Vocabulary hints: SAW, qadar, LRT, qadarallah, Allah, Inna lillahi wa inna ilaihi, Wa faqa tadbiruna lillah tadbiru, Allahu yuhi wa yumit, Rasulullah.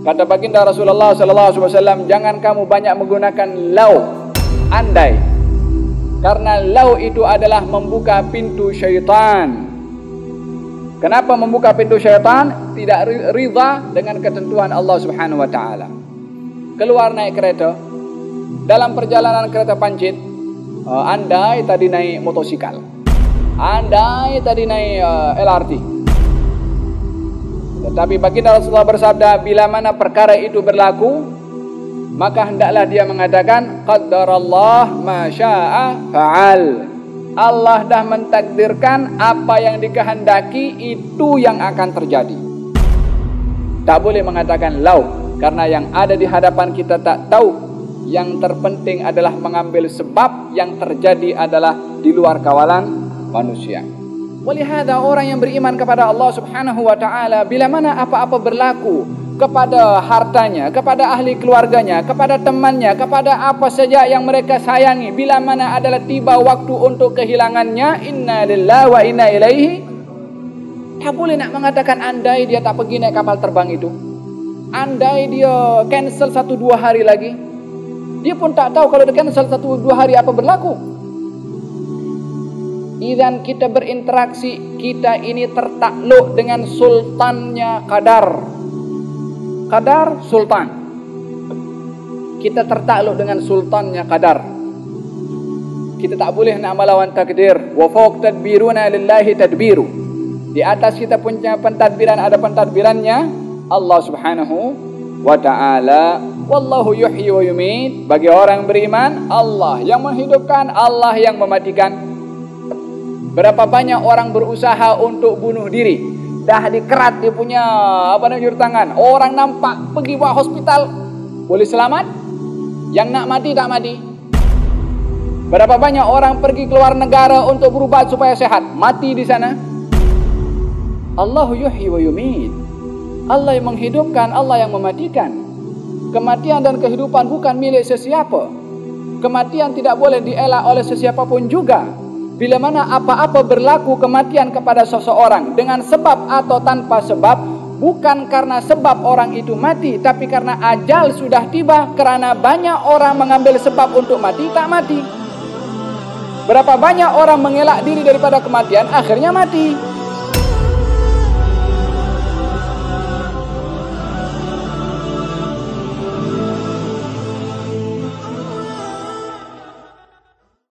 Kata baginda Rasulullah SAW, jangan kamu banyak menggunakan lau, andai, karena lau itu adalah membuka pintu syaitan. Kenapa membuka pintu syaitan? Tidak ridha dengan ketentuan Allah Subhanahu wa taala. Keluar naik kereta, dalam perjalanan kereta pancit, andai tadi naik motosikal, andai tadi naik LRT. Tetapi baginda Rasulullah bersabda, bila mana perkara itu berlaku, maka hendaklah dia mengatakan qadarallah ma syaa fa'al. Allah dah mentakdirkan apa yang dikehendaki itu yang akan terjadi. Tak boleh mengatakan lau, karena yang ada di hadapan kita tak tahu. Yang terpenting adalah mengambil sebab yang terjadi adalah di luar kawalan manusia. Walihada, orang yang beriman kepada Allah Subhanahu wa taala, bila mana apa-apa berlaku kepada hartanya, kepada ahli keluarganya, kepada temannya, kepada apa saja yang mereka sayangi, bila mana adalah tiba waktu untuk kehilangannya, inna lillahi wa inna ilaihi. Tak boleh nak mengatakan andai dia tak pergi naik kapal terbang itu, andai dia cancel 1-2 hari lagi. Dia pun tak tahu kalau dia cancel 1-2 hari apa berlaku. Idan kita berinteraksi, kita ini tertakluk dengan sultannya qadar. Qadar, sultan. Kita tertakluk dengan sultannya qadar. Kita tak boleh nak melawan takdir. Wa faqa tadbiruna lillah tadbiru. Di atas kita punya pentadbiran, ada pentadbirannya Allah Subhanahu wa taala. Wallahu yuhyi wa yumit. Bagi orang beriman, Allah yang menghidupkan, Allah yang mematikan. Berapa banyak orang berusaha untuk bunuh diri, dah dikerat dia punya juru tangan, orang nampak pergi buat hospital, boleh selamat. Yang nak mati tak mati. Berapa banyak orang pergi keluar negara untuk berubat supaya sehat, mati di sana. Allahu yuhi wa yumit. Allah yang menghidupkan, Allah yang mematikan. Kematian dan kehidupan bukan milik sesiapa. Kematian tidak boleh dielak oleh sesiapa pun juga. Bila mana apa-apa berlaku kematian kepada seseorang dengan sebab atau tanpa sebab, bukan karena sebab orang itu mati, tapi karena ajal sudah tiba, karena banyak orang mengambil sebab untuk mati, tak mati. Berapa banyak orang mengelak diri daripada kematian, akhirnya mati.